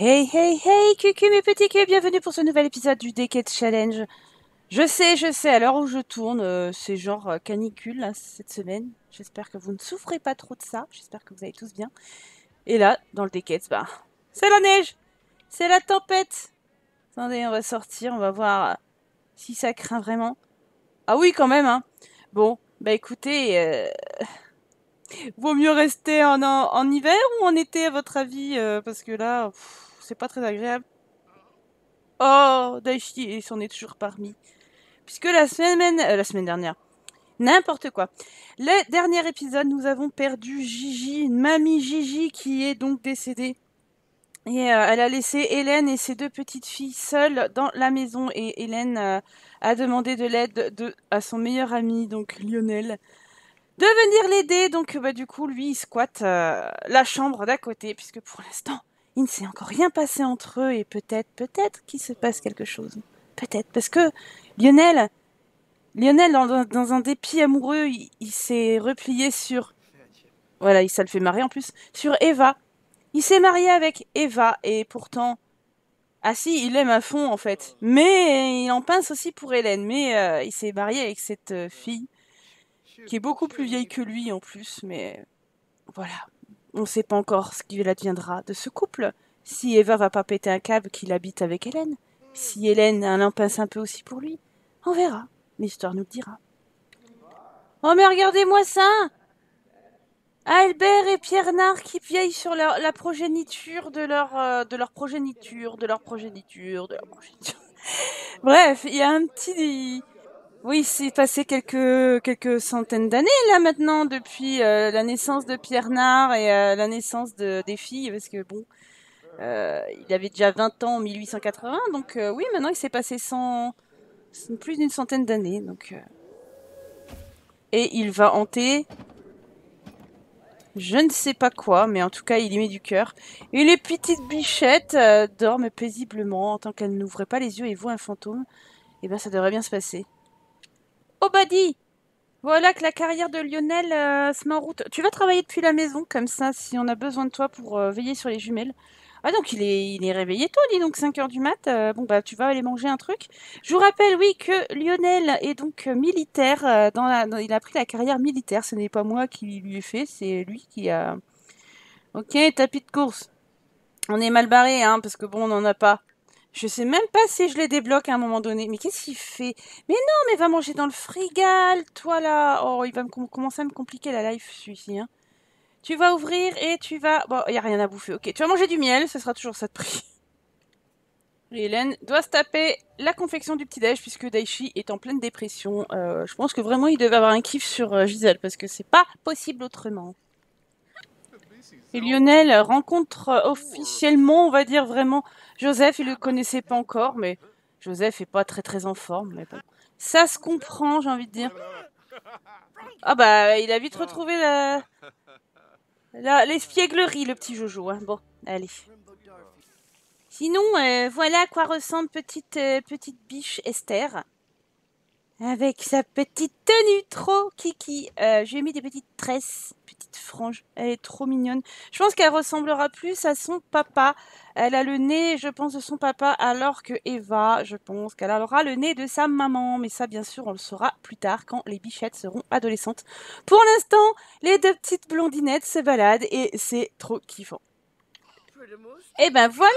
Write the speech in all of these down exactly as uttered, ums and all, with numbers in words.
Hey, hey, hey, cucu mes petits culs, bienvenue pour ce nouvel épisode du Decades Challenge. Je sais, je sais, à l'heure où je tourne, euh, c'est genre euh, canicule hein, cette semaine. J'espère que vous ne souffrez pas trop de ça, j'espère que vous allez tous bien. Et là, dans le Decades, bah, c'est la neige, c'est la tempête. Attendez, on va sortir, on va voir si ça craint vraiment. Ah oui, quand même, hein. Bon, bah écoutez, euh... vaut mieux rester en, en, en hiver ou en été à votre avis euh, parce que là... Pff... C'est pas très agréable. Oh, Daichi, il s'en est toujours parmi. Puisque la semaine, euh, la semaine dernière, n'importe quoi. Le dernier épisode, nous avons perdu Gigi, une mamie Gigi qui est donc décédée. Et euh, elle a laissé Hélène et ses deux petites filles seules dans la maison. Et Hélène euh, a demandé de l'aide de, à son meilleur ami, donc Lionel, de venir l'aider. Donc bah, du coup, lui, il squatte euh, la chambre d'à côté, puisque pour l'instant... il ne s'est encore rien passé entre eux et peut-être, peut-être qu'il se passe quelque chose. Peut-être, parce que Lionel, Lionel dans, dans un dépit amoureux, il, il s'est replié sur... Voilà, ça le fait marrer en plus. Sur Eva. Il s'est marié avec Eva et pourtant... Ah si, il l'aime à fond en fait. Mais il en pince aussi pour Hélène. Mais euh, il s'est marié avec cette euh, fille qui est beaucoup plus vieille que lui en plus. Mais voilà. On ne sait pas encore ce qu'il adviendra de ce couple. Si Eva va pas péter un câble qu'il habite avec Hélène. Si Hélène a un impasse un peu aussi pour lui. On verra. L'histoire nous le dira. Oh mais regardez-moi ça! Albert et Pierre Nard qui vieillent sur leur, la progéniture de leur, euh, de leur progéniture, de leur progéniture, de leur progéniture. Bref, il y a un petit... Oui, c'est passé quelques quelques centaines d'années là maintenant depuis euh, la naissance de Pierre Nard et euh, la naissance de, des filles parce que bon, euh, il avait déjà vingt ans en mille huit cent quatre-vingts donc euh, oui maintenant il s'est passé cent, plus d'une centaine d'années donc euh, et il va hanter je ne sais pas quoi mais en tout cas il y met du cœur et les petites bichettes euh, dorment paisiblement en tant qu'elles n'ouvraient pas les yeux et voient un fantôme et ben ça devrait bien se passer. Oh Buddy, voilà que la carrière de Lionel euh, se met en route. Tu vas travailler depuis la maison, comme ça, si on a besoin de toi pour euh, veiller sur les jumelles. Ah donc, il est, il est réveillé tôt, dis donc, cinq heures du mat. Euh, bon, bah, tu vas aller manger un truc. Je vous rappelle, oui, que Lionel est donc euh, militaire. Euh, dans la, dans, il a pris la carrière militaire. Ce n'est pas moi qui lui ai fait, c'est lui qui a... Ok, tapis de course. On est mal barré, hein, parce que bon, on n'en a pas. Je sais même pas si je les débloque à un moment donné. Mais qu'est-ce qu'il fait? Mais non, mais va manger dans le frigal, toi là. Oh, il va me com commencer à me compliquer la life, celui-ci. Hein. Tu vas ouvrir et tu vas... Bon, il n'y a rien à bouffer. Ok, tu vas manger du miel, ce sera toujours ça de prix. Hélène doit se taper la confection du petit-déj, puisque Daichi est en pleine dépression. Euh, je pense que vraiment, il devait avoir un kiff sur euh, Gisèle, parce que c'est pas possible autrement. Et Lionel rencontre officiellement, on va dire vraiment, Joseph, il ne le connaissait pas encore, mais Joseph n'est pas très très en forme, mais bon. Ça se comprend, j'ai envie de dire. Ah bah, il a vite retrouvé la... la... l'espièglerie, le petit Jojo, hein. Bon, allez. Sinon, euh, voilà à quoi ressemble petite, euh, petite biche Esther. Avec sa petite tenue trop kiki. Euh, j'ai mis des petites tresses, petites franges. Elle est trop mignonne. Je pense qu'elle ressemblera plus à son papa. Elle a le nez, je pense, de son papa, alors que Eva, je pense qu'elle aura le nez de sa maman. Mais ça, bien sûr, on le saura plus tard quand les bichettes seront adolescentes. Pour l'instant, les deux petites blondinettes se baladent et c'est trop kiffant. Et ben voilà!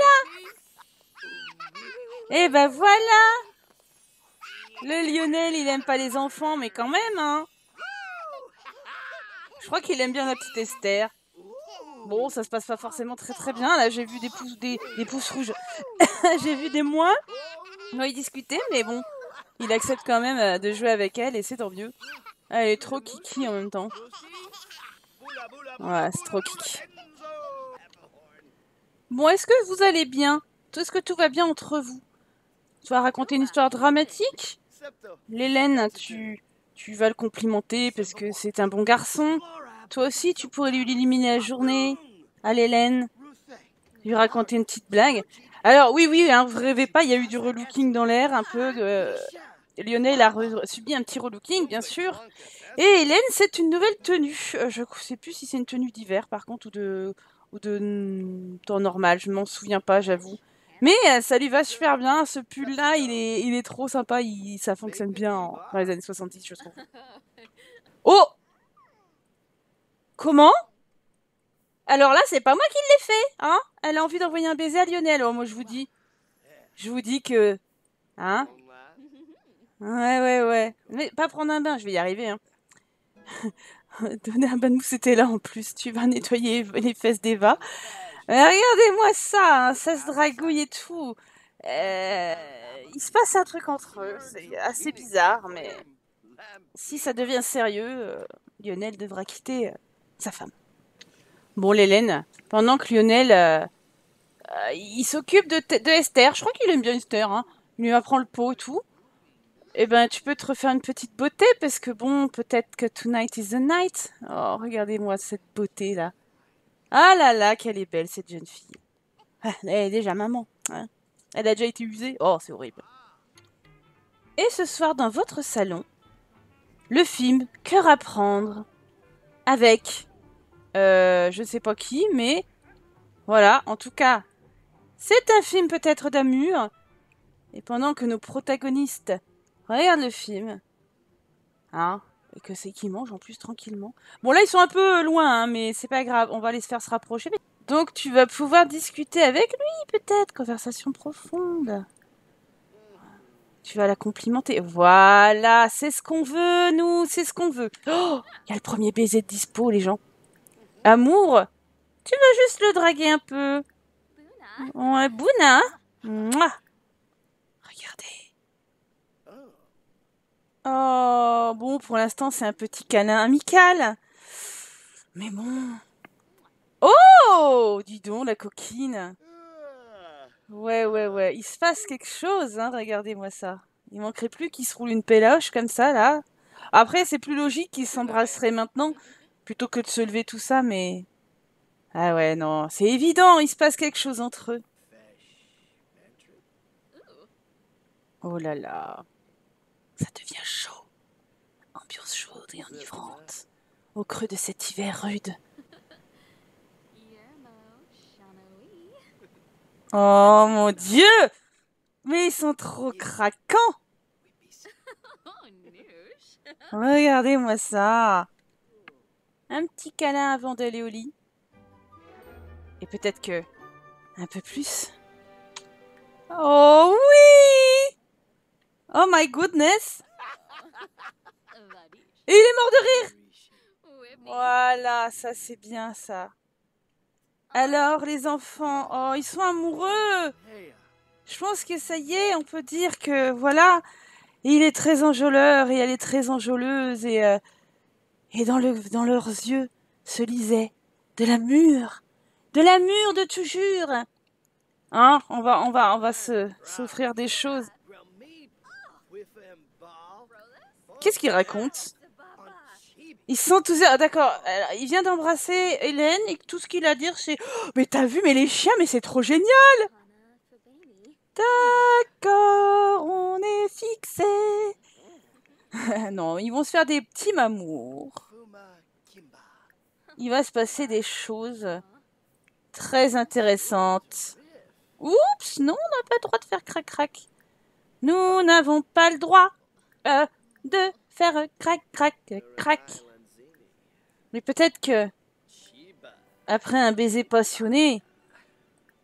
Et ben voilà! Le Lionel, il aime pas les enfants, mais quand même, hein. Je crois qu'il aime bien la petite Esther. Bon, ça se passe pas forcément très très bien. Là, j'ai vu des pouces, des, des pouces rouges. J'ai vu des moins. On va y discuter, mais bon. Il accepte quand même de jouer avec elle, et c'est tant mieux. Elle est trop kiki en même temps. Voilà, c'est trop kiki. Bon, est-ce que vous allez bien? Est-ce que tout va bien entre vous? Tu vas raconter une histoire dramatique. L'Hélène, tu, tu vas le complimenter parce que c'est un bon garçon. Toi aussi, tu pourrais lui éliminer la journée à l'Hélène. Lui raconter une petite blague. Alors oui, oui, hein, vous rêvez pas, il y a eu du relooking dans l'air un peu. Euh, Lionel a subi un petit relooking, bien sûr. Et Hélène, c'est une nouvelle tenue. Euh, je ne sais plus si c'est une tenue d'hiver, par contre, ou de... ou de temps normal, je m'en souviens pas, j'avoue. Mais ça lui va super bien, ce pull-là, il est, il est trop sympa, il, ça fonctionne bien en, dans les années soixante-dix, je trouve. Oh! Comment? Alors là, c'est pas moi qui l'ai fait, hein? Elle a envie d'envoyer un baiser à Lionel, oh, moi je vous dis. Je vous dis que... Hein? Ouais, ouais, ouais. Mais pas prendre un bain, je vais y arriver, hein. Donner un bain de mousse, c'était là en plus, tu vas nettoyer les fesses d'Eva. Regardez-moi ça, hein, ça se dragouille et tout. Euh, il se passe un truc entre eux, c'est assez bizarre, mais si ça devient sérieux, euh, Lionel devra quitter euh, sa femme. Bon, l'Hélène, pendant que Lionel, euh, euh, il s'occupe de, de Esther, je crois qu'il aime bien Esther, hein. Il lui apprend le pot et tout. Eh ben, tu peux te refaire une petite beauté, parce que bon, peut-être que tonight is the night. Oh, regardez-moi cette beauté-là. Ah là là, qu'elle est belle, cette jeune fille. Elle est déjà maman. Hein. Elle a déjà été usée. Oh, c'est horrible. Et ce soir, dans votre salon, le film Cœur à prendre, avec, euh, je ne sais pas qui, mais voilà, en tout cas, c'est un film peut-être d'amour. Et pendant que nos protagonistes regardent le film, hein, et que c'est qu'ils mangent en plus tranquillement. Bon là ils sont un peu loin, hein, mais c'est pas grave, on va les faire se rapprocher. Donc tu vas pouvoir discuter avec lui peut-être, conversation profonde. Tu vas la complimenter. Voilà, c'est ce qu'on veut nous, c'est ce qu'on veut. Oh, il y a le premier baiser de dispo les gens. Amour, tu veux juste le draguer un peu. Ouais, Bouna. Mouah. Regardez. Oh, bon, pour l'instant, c'est un petit câlin amical. Mais bon... Oh, dis donc, la coquine. Ouais, ouais, ouais. Il se passe quelque chose, hein, regardez-moi ça. Il manquerait plus qu'il se roule une péloche comme ça, là. Après, c'est plus logique qu'il s'embrasserait maintenant, plutôt que de se lever tout ça, mais... Ah ouais, non, c'est évident, il se passe quelque chose entre eux. Oh là là... Ça devient chaud, ambiance chaude et enivrante, au creux de cet hiver rude. Oh mon Dieu! Mais ils sont trop craquants! Regardez-moi ça! Un petit câlin avant d'aller au lit. Et peut-être que... un peu plus. Oh oui! Oh my goodness! Et il est mort de rire! Voilà, ça c'est bien ça. Alors les enfants, oh ils sont amoureux! Je pense que ça y est, on peut dire que voilà, il est très enjôleur et elle est très enjôleuse et, euh, et dans, le, dans leurs yeux se lisait de l'amour, de l'amour de toujours! Hein, on va, on va, on va se s'offrir des choses. Qu'est-ce qu'il raconte? Ils sont tous... Ah, d'accord, il vient d'embrasser Hélène et tout ce qu'il a à dire c'est... Oh, mais t'as vu, mais les chiens, mais c'est trop génial! D'accord, on est fixés. Non, ils vont se faire des petits mamours. Il va se passer des choses très intéressantes. Oups, non, on n'a pas le droit de faire crac-crac. Nous n'avons pas le droit... Euh, de faire crac, crac, crac. Mais peut-être que, après un baiser passionné,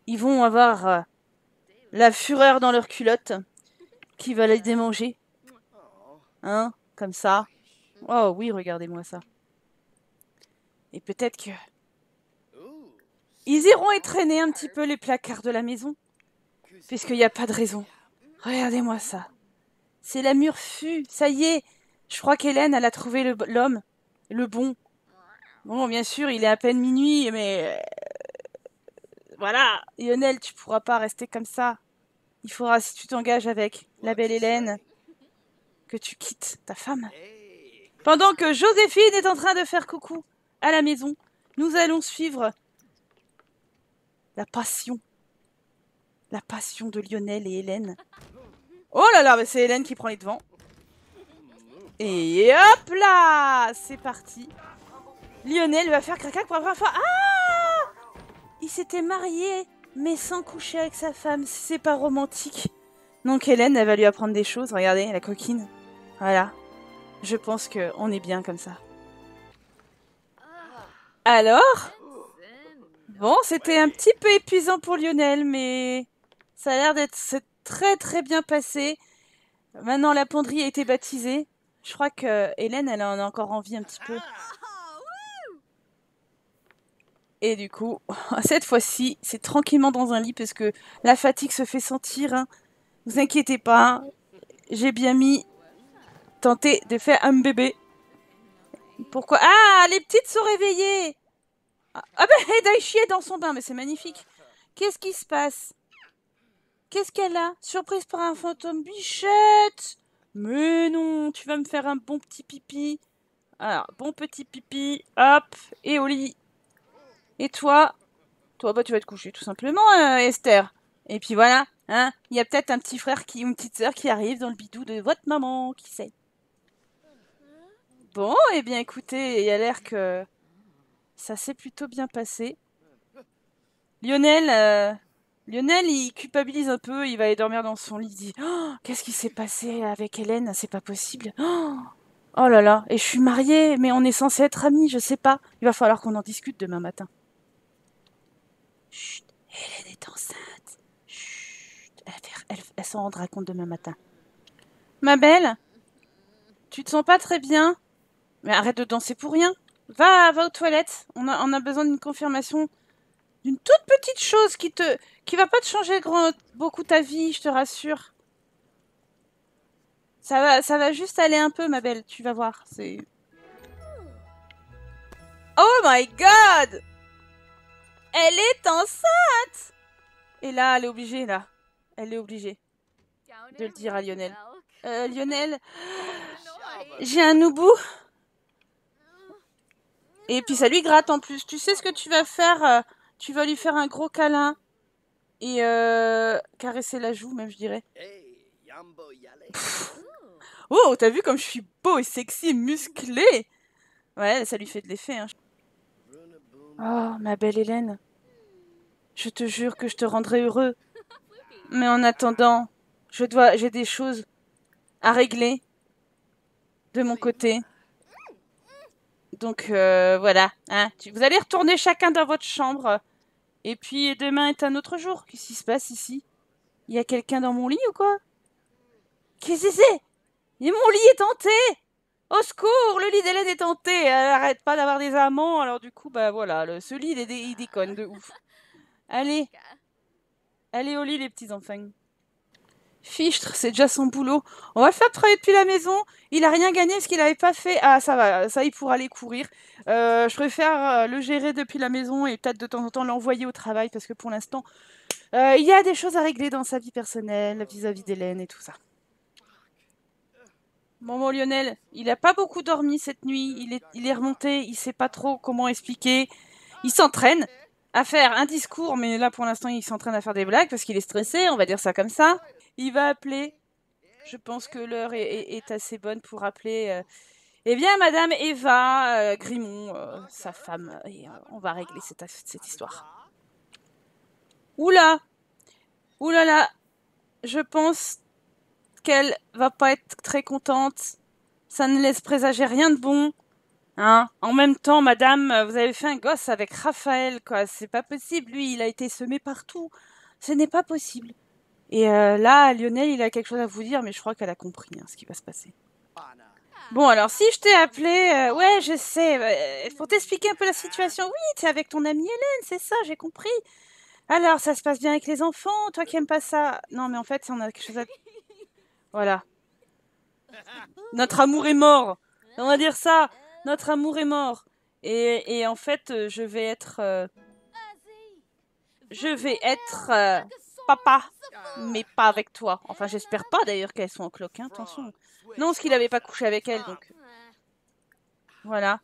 ils vont avoir euh, la fureur dans leur culotte qui va les démanger. Hein, comme ça. Oh oui, regardez-moi ça. Et peut-être que... ils iront étraîner un petit peu les placards de la maison, puisqu'il n'y a pas de raison. Regardez-moi ça. C'est la murfue, ça y est. Je crois qu'Hélène, elle a trouvé l'homme, le, le bon. Bon, bien sûr, il est à peine minuit, mais... Euh, voilà, Lionel, tu pourras pas rester comme ça. Il faudra, si tu t'engages avec la belle Hélène, que tu quittes ta femme. Pendant que Joséphine est en train de faire coucou à la maison, nous allons suivre la passion. La passion de Lionel et Hélène. Oh là là, c'est Hélène qui prend les devants. Et hop là, c'est parti. Lionel va faire crac-crac pour la première fois. Ah! il s'était marié, mais sans coucher avec sa femme, c'est pas romantique. Donc Hélène, elle va lui apprendre des choses, regardez, la coquine. Voilà. Je pense qu'on est bien comme ça. Alors? Bon, c'était un petit peu épuisant pour Lionel, mais ça a l'air d'être très très bien passé. Maintenant, la penderie a été baptisée. Je crois que Hélène, elle en a encore envie un petit peu. Et du coup, cette fois-ci, c'est tranquillement dans un lit parce que la fatigue se fait sentir. Hein. Vous inquiétez pas, hein. J'ai bien mis tenter de faire un bébé. Pourquoi? Ah, les petites sont réveillées. Ah ben, bah, elle a chier dans son bain, mais c'est magnifique. Qu'est-ce qui se passe? Qu'est-ce qu'elle a? Surprise par un fantôme, bichette. Mais non, tu vas me faire un bon petit pipi. Alors, bon petit pipi, hop, et au lit. Et toi, toi bah, tu vas te coucher tout simplement, euh, Esther. Et puis voilà, hein, il y a peut-être un petit frère qui, ou une petite sœur qui arrive dans le bidou de votre maman, qui sait. Bon, et eh bien écoutez, il a l'air que ça s'est plutôt bien passé. Lionel, euh, Lionel, il culpabilise un peu, il va aller dormir dans son lit, il dit oh, « Qu'est-ce qui s'est passé avec Hélène? C'est pas possible. Oh, oh là là, et je suis mariée, mais on est censé être amis, je sais pas. Il va falloir qu'on en discute demain matin. » Chut, Hélène est enceinte. Chut, elle, elle, elle s'en rendra compte demain matin. Ma belle, tu te sens pas très bien? Mais arrête de danser pour rien. Va, va aux toilettes. On a, on a besoin d'une confirmation, d'une toute petite chose qui te, qui va pas te changer grand, beaucoup ta vie, je te rassure. Ça va, ça va juste aller un peu, ma belle. Tu vas voir. C'est. Oh my god! Elle est enceinte! Et là, elle est obligée, là. Elle est obligée de le dire à Lionel. Euh, Lionel, j'ai un oubou. Et puis ça lui gratte en plus. Tu sais ce que tu vas faire? Tu vas lui faire un gros câlin. Et euh, caresser la joue, même, je dirais. Pff. Oh, t'as vu comme je suis beau et sexy et musclé? Ouais, ça lui fait de l'effet, hein. Oh, ma belle Hélène, je te jure que je te rendrai heureux. Mais en attendant, je dois, j'ai des choses à régler de mon côté. Donc euh, voilà, hein, tu, vous allez retourner chacun dans votre chambre. Et puis demain est un autre jour. Qu'est-ce qui se passe ici? Il y a quelqu'un dans mon lit ou quoi? Qu'est-ce que c'est? Et mon lit est hanté! Au secours, le lit d'Hélène est tenté. Elle arrête pas d'avoir des amants, alors du coup, bah voilà, le, ce lit, il, dé, il déconne de ouf. Allez, allez au lit, les petits enfants. Fichtre, c'est déjà son boulot. On va le faire travailler depuis la maison. Il a rien gagné parce qu'il n'avait pas fait. Ah, ça va, ça, il pourra aller courir. Euh, je préfère le gérer depuis la maison et peut-être de temps en temps l'envoyer au travail parce que pour l'instant, euh, il y a des choses à régler dans sa vie personnelle vis-à-vis d'Hélène et tout ça. Bon, mon Lionel, il n'a pas beaucoup dormi cette nuit, il est, il est remonté, il ne sait pas trop comment expliquer. Il s'entraîne à faire un discours, mais là pour l'instant il s'entraîne à faire des blagues parce qu'il est stressé, on va dire ça comme ça. Il va appeler, je pense que l'heure est, est, est assez bonne pour appeler. Euh... Eh bien, madame Eva euh, Grimont, euh, sa femme, et, euh, on va régler cette, cette histoire. Oula, oula là, je pense qu'elle va pas être très contente. Ça ne laisse présager rien de bon. Hein? En même temps, madame, vous avez fait un gosse avec Raphaël, quoi. C'est pas possible. Lui, il a été semé partout. Ce n'est pas possible. Et euh, là, Lionel, il a quelque chose à vous dire, mais je crois qu'elle a compris hein, ce qui va se passer. Bon, alors, si je t'ai appelé... Euh, ouais, je sais. Euh, pour t'expliquer un peu la situation. Oui, t'es avec ton amie Hélène, c'est ça, j'ai compris. Alors, ça se passe bien avec les enfants? Toi qui aimes pas ça? Non, mais en fait, on a quelque chose à... Voilà. Notre amour est mort. On va dire ça. Notre amour est mort. Et, et en fait, je vais être... Euh, je vais être euh, papa. Mais pas avec toi. Enfin, j'espère pas d'ailleurs qu'elles sont en cloque. Hein, attention. Non, parce qu'il n'avait pas couché avec elle. Donc. Voilà.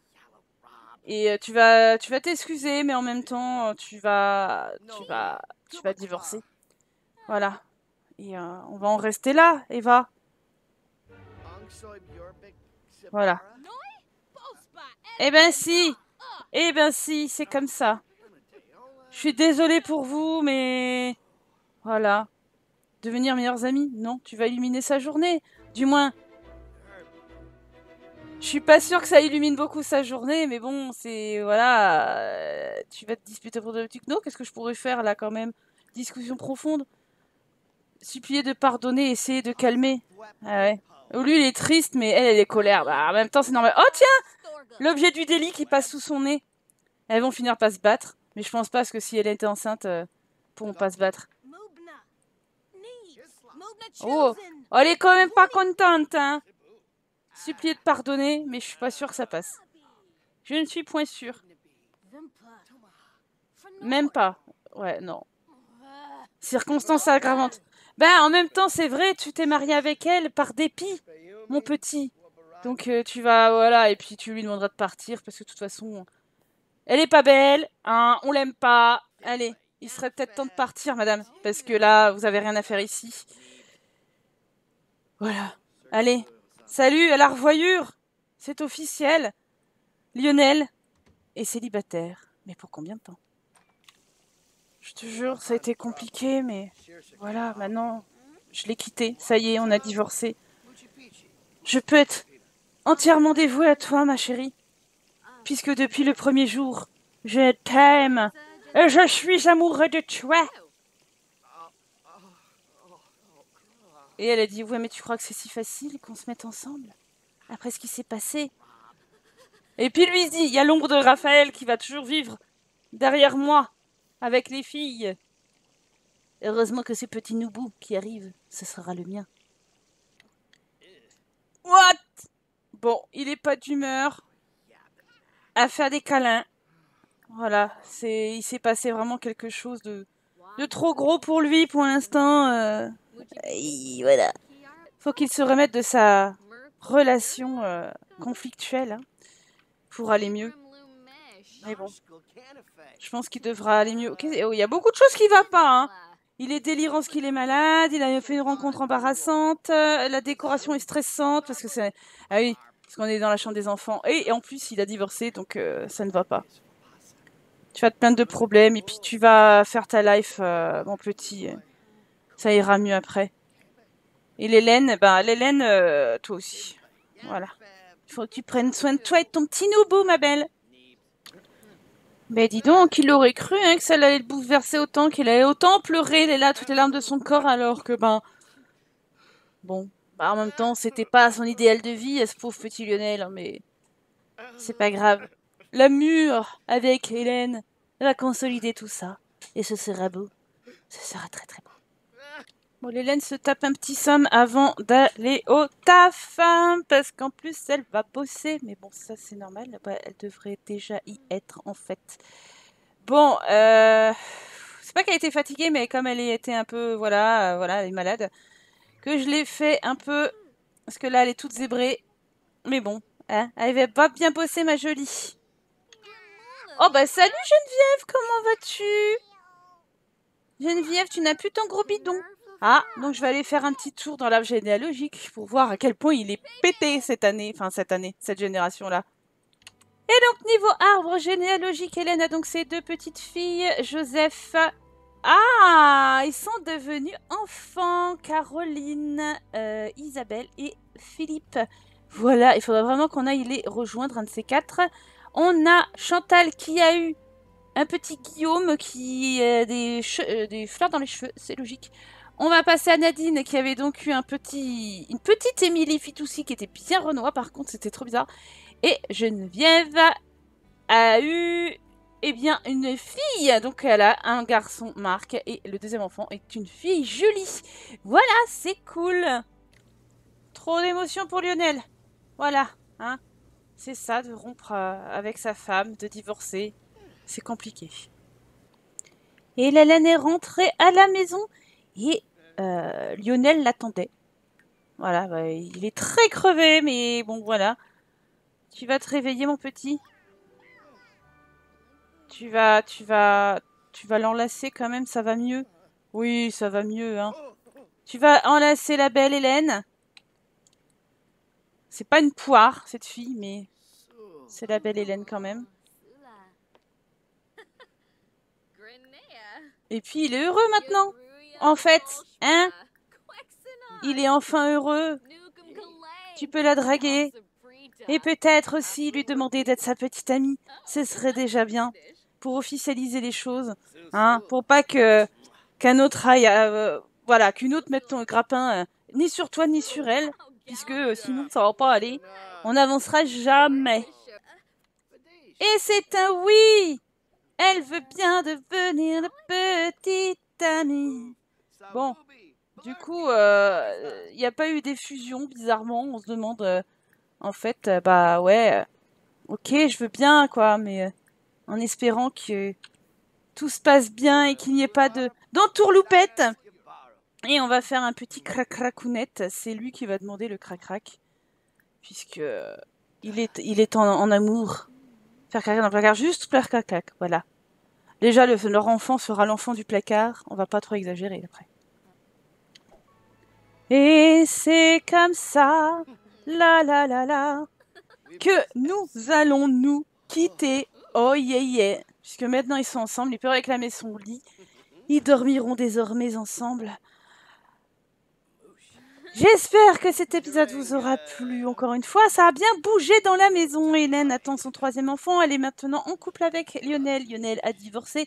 Et euh, tu vas tu vas t'excuser, mais en même temps, tu vas, tu vas, tu vas divorcer. Voilà. Et euh, on va en rester là, Eva. Voilà. Eh ben si. Eh ben si, c'est comme ça. Je suis désolée pour vous, mais... Voilà. Devenir meilleurs amis? Non, tu vas illuminer sa journée. Du moins... Je suis pas sûre que ça illumine beaucoup sa journée, mais bon, c'est... Voilà... Euh, tu vas te disputer pour de la techno. Qu'est-ce que je pourrais faire, là, quand même? Discussion profonde. Supplier de pardonner, essayer de calmer. Ah ouais. Lui, il est triste, mais elle, elle est colère. Bah, en même temps, c'est normal. Oh, tiens! L'objet du délit qui passe sous son nez. Elles vont finir par se battre. Mais je pense pas, parce que si elle était enceinte, euh, pourront pas se battre. Oh, elle est quand même pas contente, hein. Supplier de pardonner, mais je suis pas sûre que ça passe. Je ne suis point sûre. Même pas. Ouais, non. Circonstances aggravantes. Ben, en même temps, c'est vrai, tu t'es marié avec elle par dépit, mon petit. Donc, euh, tu vas, voilà, et puis tu lui demanderas de partir, parce que de toute façon... Elle est pas belle, hein, on l'aime pas. Allez, il serait peut-être temps de partir, madame, parce que là, vous avez rien à faire ici. Voilà. Allez, salut à la revoyure. C'est officiel. Lionel est célibataire, mais pour combien de temps? Je te jure, ça a été compliqué, mais voilà, maintenant, je l'ai quitté. Ça y est, on a divorcé. Je peux être entièrement dévouée à toi, ma chérie. Puisque depuis le premier jour, je t'aime et je suis amoureux de toi. Et elle a dit, ouais, mais tu crois que c'est si facile qu'on se mette ensemble après ce qui s'est passé? Et puis lui dit, il y a l'ombre de Raphaël qui va toujours vivre derrière moi avec les filles. Heureusement que ce petit noubou qui arrive, ce sera le mien. What? Bon, il n'est pas d'humeur à faire des câlins. Voilà, c'est, il s'est passé vraiment quelque chose de, de trop gros pour lui pour l'instant. Euh, voilà. Faut qu'il se remette de sa relation euh, conflictuelle hein, pour aller mieux. Mais bon, je pense qu'il devra aller mieux. Okay. Oh, il y a beaucoup de choses qui ne vont pas. Hein. Il est délirant parce qu'il est malade. Il a fait une rencontre embarrassante. Euh, la décoration est stressante parce que c'est... Ah oui. Parce qu'on est dans la chambre des enfants. Et, et en plus, il a divorcé, donc euh, ça ne va pas. Tu vas te plaindre de problèmes, et puis tu vas faire ta life, euh, mon petit. Ça ira mieux après. Et l'Hélène, ben, l'Hélène, euh, toi aussi. Voilà. Il faut que tu prennes soin de toi et de ton petit nouveau, ma belle. Mais dis donc, il aurait cru hein, que ça allait le bouleverser autant, qu'il allait autant pleurer, elle est là, toutes les larmes de son corps, alors que, ben... Bon... Bah, en même temps, c'était pas son idéal de vie, à ce pauvre petit Lionel, mais c'est pas grave. L'amour avec Hélène va consolider tout ça, et ce sera beau. Ce sera très très beau. Bon, Hélène se tape un petit somme avant d'aller au taf, hein, parce qu'en plus, elle va bosser. Mais bon, ça c'est normal, bah, elle devrait déjà y être en fait. Bon, euh... c'est pas qu'elle était fatiguée, mais comme elle était un peu, voilà, euh, voilà, elle est malade... que je l'ai fait un peu, parce que là, elle est toute zébrée. Mais bon, hein, elle va pas bien bosser, ma jolie. Oh, bah salut, Geneviève, comment vas-tu? Geneviève, tu n'as plus ton gros bidon. Ah, donc je vais aller faire un petit tour dans l'arbre généalogique pour voir à quel point il est pété cette année, enfin cette année, cette génération-là. Et donc, niveau arbre généalogique, Hélène a donc ses deux petites filles, Joseph... Ah, ils sont devenus enfants, Caroline, euh, Isabelle et Philippe. Voilà, il faudra vraiment qu'on aille les rejoindre, un de ces quatre. On a Chantal qui a eu un petit Guillaume qui a des, euh, des fleurs dans les cheveux, c'est logique. On va passer à Nadine qui avait donc eu un petit, une petite Émilie Fitoussi qui était bien renoie, par contre c'était trop bizarre. Et Geneviève a eu... Eh bien, une fille. Donc, elle a un garçon, Marc, et le deuxième enfant est une fille, Julie. Voilà, c'est cool. Trop d'émotions pour Lionel. Voilà, hein. C'est ça, de rompre euh, avec sa femme, de divorcer. C'est compliqué. Et Hélène est rentrée à la maison et euh, Lionel l'attendait. Voilà, bah, il est très crevé, mais bon, voilà. Tu vas te réveiller, mon petit ? Tu vas, tu vas, tu vas l'enlacer quand même, ça va mieux. Oui, ça va mieux, hein. Tu vas enlacer la belle Hélène. C'est pas une poire, cette fille, mais c'est la belle Hélène quand même. Et puis, il est heureux maintenant. En fait, hein? Il est enfin heureux. Tu peux la draguer. Et peut-être aussi lui demander d'être sa petite amie. Ce serait déjà bien pour officialiser les choses. Hein, pour pas que qu'un autre aille... Euh, voilà, qu'une autre mette ton grappin euh, ni sur toi ni sur elle. Puisque euh, sinon, ça va pas aller. On n'avancera jamais. Et c'est un oui! Elle veut bien devenir la petite amie. Bon, du coup, il euh, n'y a pas eu des fusions, bizarrement. On se demande, euh, en fait, euh, bah ouais, euh, ok, je veux bien, quoi, mais euh, en espérant que tout se passe bien et qu'il n'y ait pas de d'entourloupette. Et on va faire un petit crac-cracounette. C'est lui qui va demander le crac-crac, puisque euh, il est, il est en, en amour. Faire caca dans le placard, juste faire caca, voilà. Déjà, le, leur enfant sera l'enfant du placard, on va pas trop exagérer après. Et c'est comme ça, la la la la, que nous allons nous quitter. Oh yeah yeah, puisque maintenant ils sont ensemble, il peut réclamer son lit. Ils dormiront désormais ensemble. J'espère que cet épisode vous aura plu. Encore une fois, ça a bien bougé dans la maison. Hélène attend son troisième enfant. Elle est maintenant en couple avec Lionel. Lionel a divorcé.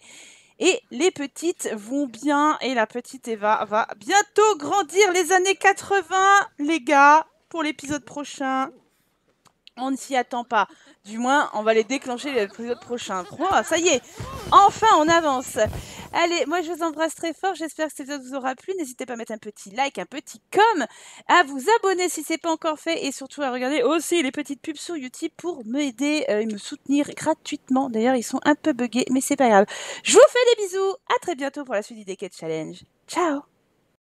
Et les petites vont bien. Et la petite Eva va bientôt grandir les années quatre-vingt. Les gars, pour l'épisode prochain, on ne s'y attend pas. Du moins, on va les déclencher l'épisode prochain. trois, ça y est, enfin on avance. Allez, moi je vous embrasse très fort, j'espère que cet épisode vous aura plu. N'hésitez pas à mettre un petit like, un petit com, à vous abonner si ce n'est pas encore fait et surtout à regarder aussi les petites pubs sur YouTube pour m'aider et me soutenir gratuitement. D'ailleurs, ils sont un peu buggés, mais c'est pas grave. Je vous fais des bisous, à très bientôt pour la suite du Decades Challenge. Ciao!